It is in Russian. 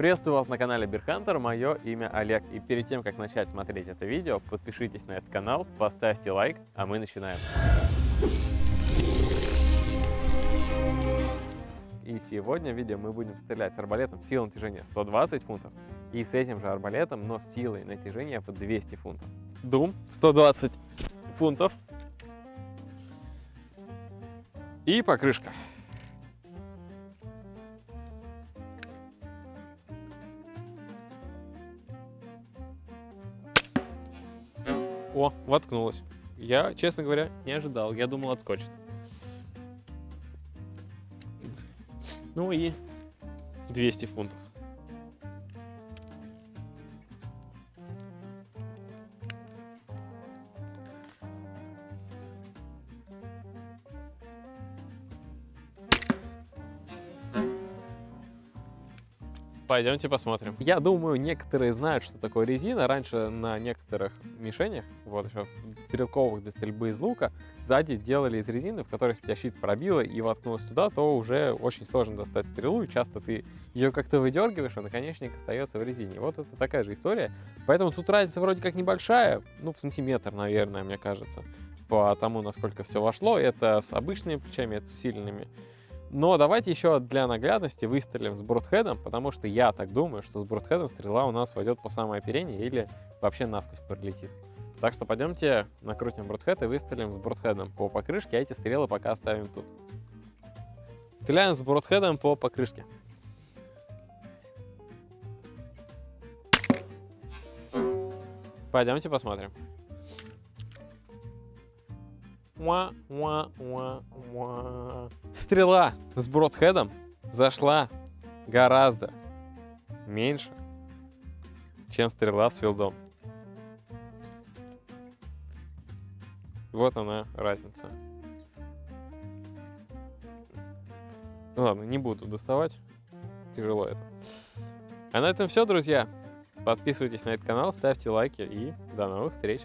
Приветствую вас на канале BearHunter, мое имя Олег. И перед тем, как начать смотреть это видео, подпишитесь на этот канал, поставьте лайк, а мы начинаем. И сегодня в видео мы будем стрелять с арбалетом силой натяжения 120 фунтов и с этим же арбалетом, но с силой натяжения в 200 фунтов. Дум 120 фунтов и покрышка. О, воткнулась. Я, честно говоря, не ожидал. Я думал, отскочит. Ну и 200 фунтов. Пойдемте посмотрим. Я думаю, некоторые знают, что такое резина. Раньше на некоторых мишенях, вот еще стрелковых для стрельбы из лука, сзади делали из резины, в которой у тебя щит пробило и воткнулось туда, то уже очень сложно достать стрелу, и часто ты ее как-то выдергиваешь, а наконечник остается в резине. Вот это такая же история. Поэтому тут разница вроде как небольшая, ну в сантиметр, наверное, мне кажется, по тому, насколько все вошло. Это с обычными плечами, это с усиленными. Но давайте еще для наглядности выстрелим с бродхедом, потому что я так думаю, что с бродхедом стрела у нас войдет по самое оперение или вообще насквозь пролетит. Так что пойдемте накрутим бродхед и выстрелим с бродхедом по покрышке, а эти стрелы пока оставим тут. Стреляем с бродхедом по покрышке. Пойдемте посмотрим. Стрела с бродхедом зашла гораздо меньше, чем стрела с филдом. Вот она разница. Ну ладно, не буду доставать. Тяжело это. А на этом все, друзья. Подписывайтесь на этот канал, ставьте лайки и до новых встреч.